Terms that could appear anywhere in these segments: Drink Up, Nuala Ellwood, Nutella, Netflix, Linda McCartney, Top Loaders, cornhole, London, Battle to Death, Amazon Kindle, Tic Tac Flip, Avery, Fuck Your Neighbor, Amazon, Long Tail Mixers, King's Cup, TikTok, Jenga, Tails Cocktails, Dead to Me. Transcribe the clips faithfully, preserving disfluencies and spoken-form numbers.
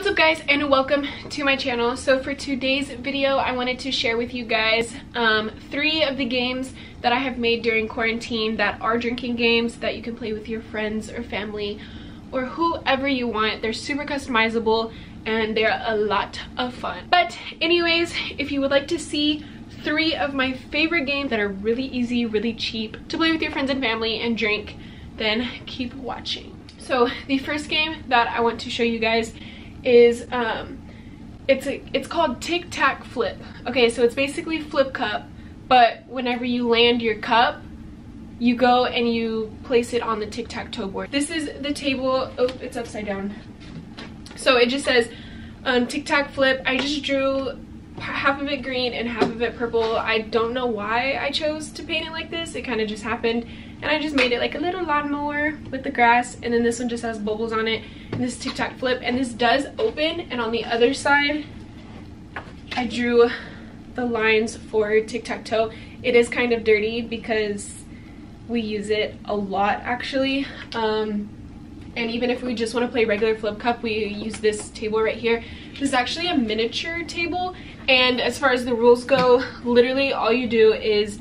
What's up guys, and welcome to my channel. So for today's video I wanted to share with you guys um, three of the games that I have made during quarantine that are drinking games that you can play with your friends or family or whoever you want. They're super customizable and they're a lot of fun. But anyways, if you would like to see three of my favorite games that are really easy, really cheap to play with your friends and family and drink, then keep watching. So the first game that I want to show you guys is um it's a, it's called Tic Tac Flip. Okay, so it's basically flip cup, but whenever you land your cup you go and you place it on the tic-tac-toe board. This is the table. Oh, it's upside down. So it just says um Tic Tac Flip. I just drew half of it green and half of it purple. I don't know why I chose to paint it like this. It kind of just happened, and I just made it like a little lawnmower with the grass. And then this one just has bubbles on it, and this Tic Tac Flip, and this does open. And on the other side I drew the lines for tic-tac-toe. It is kind of dirty because we use it a lot actually, um and even if we just want to play regular flip cup, we use this table right here. This is actually a miniature table, and as far as the rules go, literally all you do is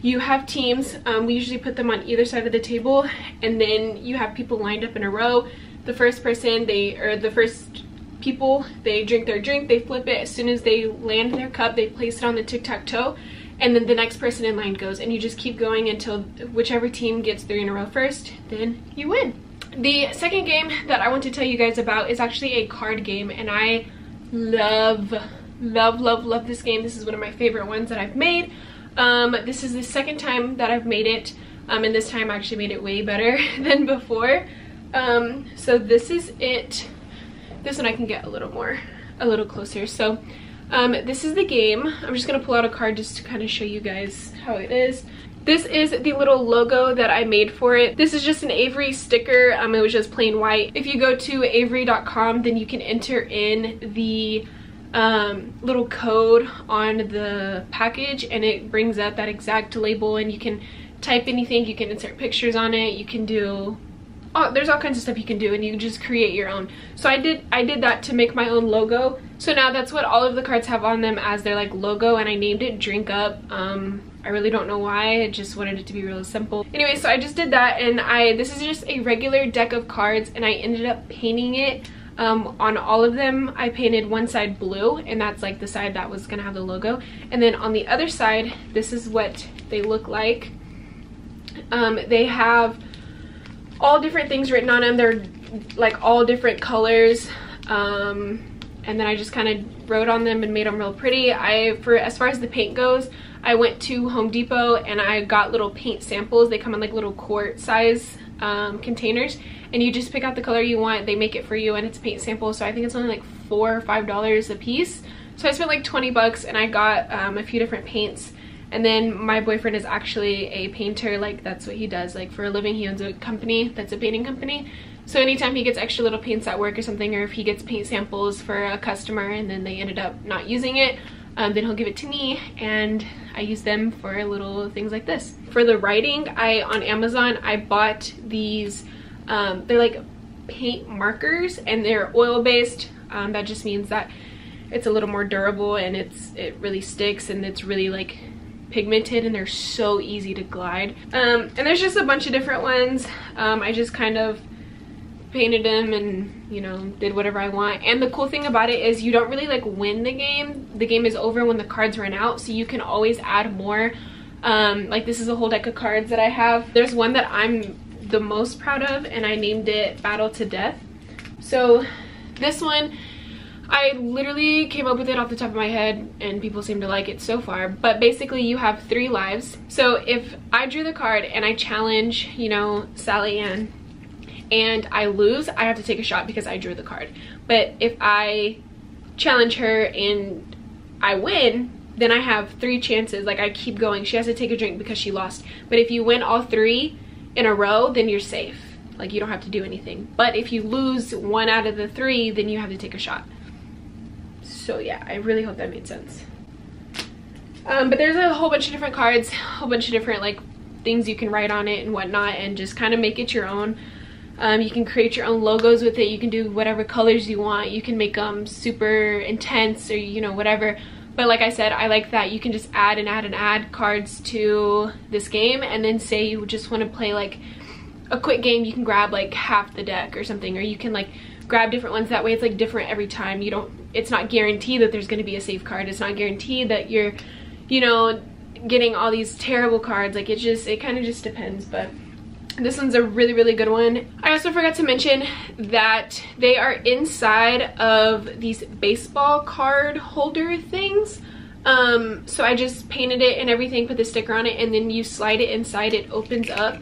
you have teams. Um, we usually put them on either side of the table, and then you have people lined up in a row. The first person they or the first people they drink their drink, they flip it. As soon as they land their cup, they place it on the tic-tac-toe, and then the next person in line goes, and you just keep going until whichever team gets three in a row first, then you win. The second game that I want to tell you guys about is actually a card game, and I love love love love this game. This is one of my favorite ones that I've made. Um this is the second time that I've made it, um and this time I actually made it way better than before. Um so this is it. This one I can get a little more a little closer. So um this is the game. I'm just gonna pull out a card just to kind of show you guys how it is. This is the little logo that I made for it. This is just an Avery sticker. Um, it was just plain white. If you go to avery dot com, then you can enter in the um, little code on the package, and it brings up that exact label, and you can type anything. You can insert pictures on it. You can do, oh, there's all kinds of stuff you can do, and you can just create your own. So I did, I did that to make my own logo. So now that's what all of the cards have on them as their like logo, and I named it Drink Up. Um, I really don't know why, I just wanted it to be real simple. Anyway, so I just did that, and I this is just a regular deck of cards, and I ended up painting it um, on all of them. I painted one side blue, and that's like the side that was gonna have the logo. And then on the other side, this is what they look like. Um, they have all different things written on them. They're like all different colors. Um, and then I just kind of wrote on them and made them real pretty. I, for as far as the paint goes, I went to Home Depot and I got little paint samples. They come in like little quart size um, containers, and you just pick out the color you want. They make it for you, and it's a paint sample, so I think it's only like four or five dollars a piece. So I spent like twenty bucks, and I got um, a few different paints. And then my boyfriend is actually a painter. Like that's what he does, like for a living. He owns a company that's a painting company. So anytime he gets extra little paints at work or something, or if he gets paint samples for a customer and then they ended up not using it, Um, then he'll give it to me, and I use them for little things like this. For the writing, I on Amazon I bought these, um, they're like paint markers, and they're oil based. Um, that just means that it's a little more durable, and it's it really sticks, and it's really like pigmented, and they're so easy to glide. Um, and there's just a bunch of different ones. Um, I just kind of painted them and, you know, did whatever I want. And the cool thing about it is you don't really like win the game. The game is over when the cards run out, so you can always add more. Um, like this is a whole deck of cards that I have. There's one that I'm the most proud of, and I named it Battle to Death. So this one I literally came up with it off the top of my head, and people seem to like it so far. But basically you have three lives. So if I drew the card and I challenge, you know, Sally Ann, and I lose, I have to take a shot because I drew the card. But if I challenge her and I win, then I have three chances. Like I keep going. She has to take a drink because she lost. But if you win all three in a row, then you're safe. Like you don't have to do anything. But if you lose one out of the three, then you have to take a shot. So yeah, I really hope that made sense. Um, but there's a whole bunch of different cards, a whole bunch of different like things you can write on it and whatnot, and just kind of make it your own. Um, you can create your own logos with it. You can do whatever colors you want. You can make them super intense or, you know, whatever. But like I said, I like that you can just add and add and add cards to this game. And then say you just want to play like a quick game, you can grab like half the deck or something. Or you can like grab different ones. That way it's like different every time. You don't, it's not guaranteed that there's going to be a safe card. It's not guaranteed that you're, you know, getting all these terrible cards. Like it just, it kind of just depends. But this one's a really, really good one. I also forgot to mention that they are inside of these baseball card holder things. Um, so I just painted it and everything, put the sticker on it, and then you slide it inside. It opens up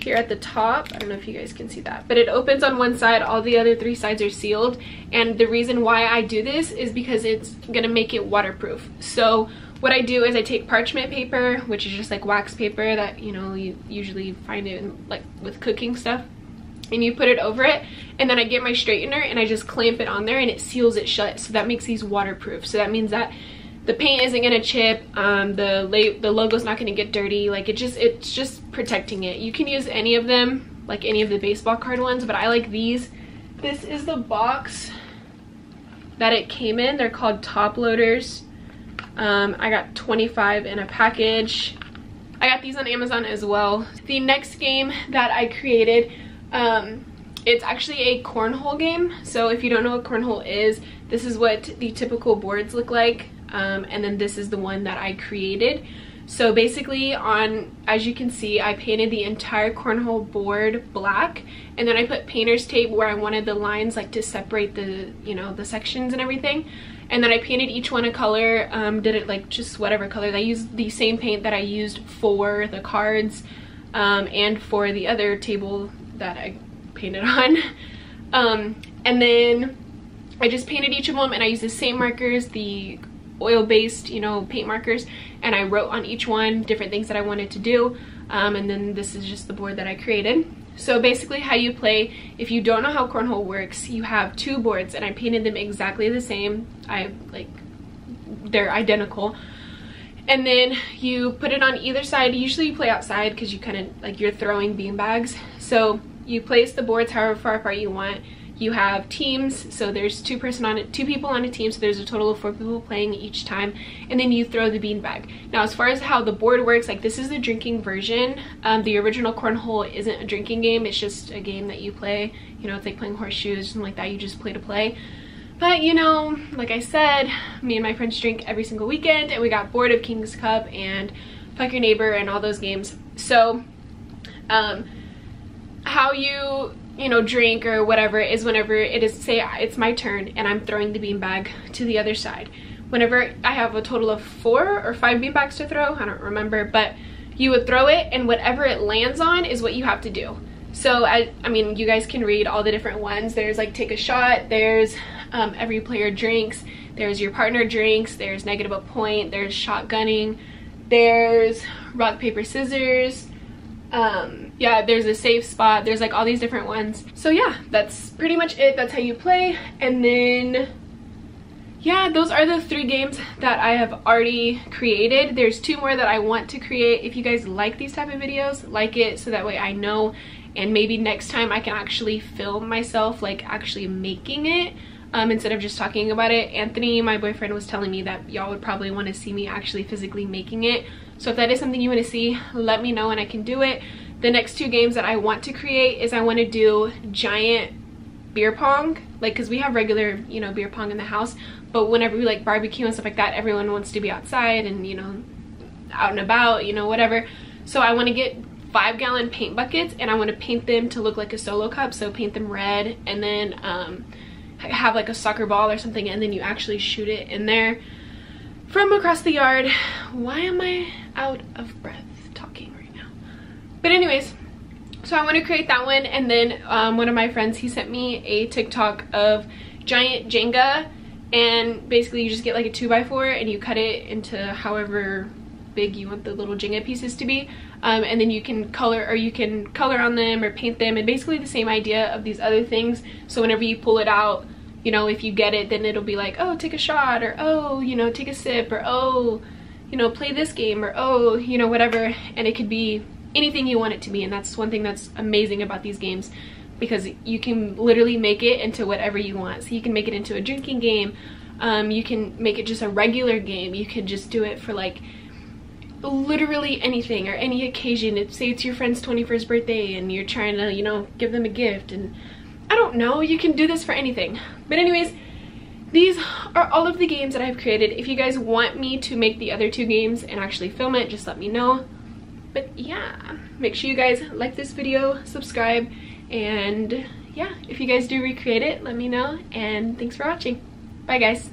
here at the top. I don't know if you guys can see that, but it opens on one side. All the other three sides are sealed. And the reason why I do this is because it's gonna make it waterproof. So what I do is I take parchment paper, which is just like wax paper that, you know, you usually find it in, like with cooking stuff, and you put it over it, and then I get my straightener and I just clamp it on there and it seals it shut. So that makes these waterproof. So that means that the paint isn't gonna chip, um, the la the logo's not gonna get dirty. Like it just, it's just protecting it. You can use any of them, like any of the baseball card ones, but I like these. This is the box that it came in. They're called Top Loaders. Um, I got twenty-five in a package. I got these on Amazon as well. The next game that I created, um, it's actually a cornhole game. So if you don't know what cornhole is, this is what the typical boards look like. Um, and then this is the one that I created. So basically on, as you can see, I painted the entire cornhole board black, and then I put painter's tape where I wanted the lines like to separate the, you know, the sections and everything. And then I painted each one a color, um, did it like just whatever color. I used the same paint that I used for the cards um, and for the other table that I painted on. Um, and then I just painted each of them, and I used the same markers, the oil-based, you know, paint markers, and I wrote on each one different things that I wanted to do. Um, and then this is just the board that I created. So basically how you play, if you don't know how cornhole works, you have two boards, and I painted them exactly the same. I like, they're identical. And then you put it on either side. Usually you play outside because you kind of like, you're throwing beanbags. So you place the boards however far apart you want. You have teams, so there's two person on it, two people on a team, so there's a total of four people playing each time, and then you throw the beanbag. Now, as far as how the board works, like this is the drinking version. Um, the original cornhole isn't a drinking game; it's just a game that you play. You know, it's like playing horseshoes, something like that. You just play to play. But you know, like I said, me and my friends drink every single weekend, and we got bored of King's Cup and Fuck Your Neighbor and all those games. So, um, how you, you know, drink or whatever is whenever it is, say it's my turn and I'm throwing the beanbag to the other side. Whenever I have a total of four or five beanbags to throw, I don't remember, but you would throw it, and whatever it lands on is what you have to do. So I, I mean, you guys can read all the different ones. There's like take a shot, there's um, every player drinks, there's your partner drinks, there's negative a point, there's shotgunning, there's rock, paper, scissors, um, yeah, there's a safe spot, there's like all these different ones. So yeah, that's pretty much it. That's how you play. And then yeah, those are the three games that I have already created. There's two more that I want to create. If you guys like these type of videos, like it, so that way I know, and maybe next time I can actually film myself like actually making it, um, instead of just talking about it. Anthony, my boyfriend, was telling me that y'all would probably want to see me actually physically making it. So if that is something you want to see, let me know and I can do it. The next two games that I want to create is I want to do giant beer pong, like because we have regular, you know, beer pong in the house, but whenever we like barbecue and stuff like that, everyone wants to be outside and, you know, out and about, you know, whatever. So I want to get five gallon paint buckets, and I want to paint them to look like a solo cup, so paint them red, and then um, have like a soccer ball or something, and then you actually shoot it in there from across the yard. Why am I out of breath? But anyways, so I want to create that one. And then um, one of my friends, he sent me a TikTok of giant Jenga, and basically you just get like a two by four, and you cut it into however big you want the little Jenga pieces to be, um, and then you can color, or you can color on them or paint them, and basically the same idea of these other things. So whenever you pull it out, you know, if you get it, then it'll be like, oh, take a shot, or oh, you know, take a sip, or oh, you know, play this game, or oh, you know, whatever. And it could be anything you want it to be, and that's one thing that's amazing about these games. because you can literally make it into whatever you want. So you can make it into a drinking game, um, you can make it just a regular game, you could just do it for like literally anything or any occasion. It, say it's your friend's twenty-first birthday and you're trying to, you know, give them a gift, and I don't know, you can do this for anything. But anyways, these are all of the games that I've created. If you guys want me to make the other two games and actually film it, just let me know. But yeah, make sure you guys like this video, subscribe, and yeah, if you guys do recreate it, let me know, and thanks for watching. Bye guys.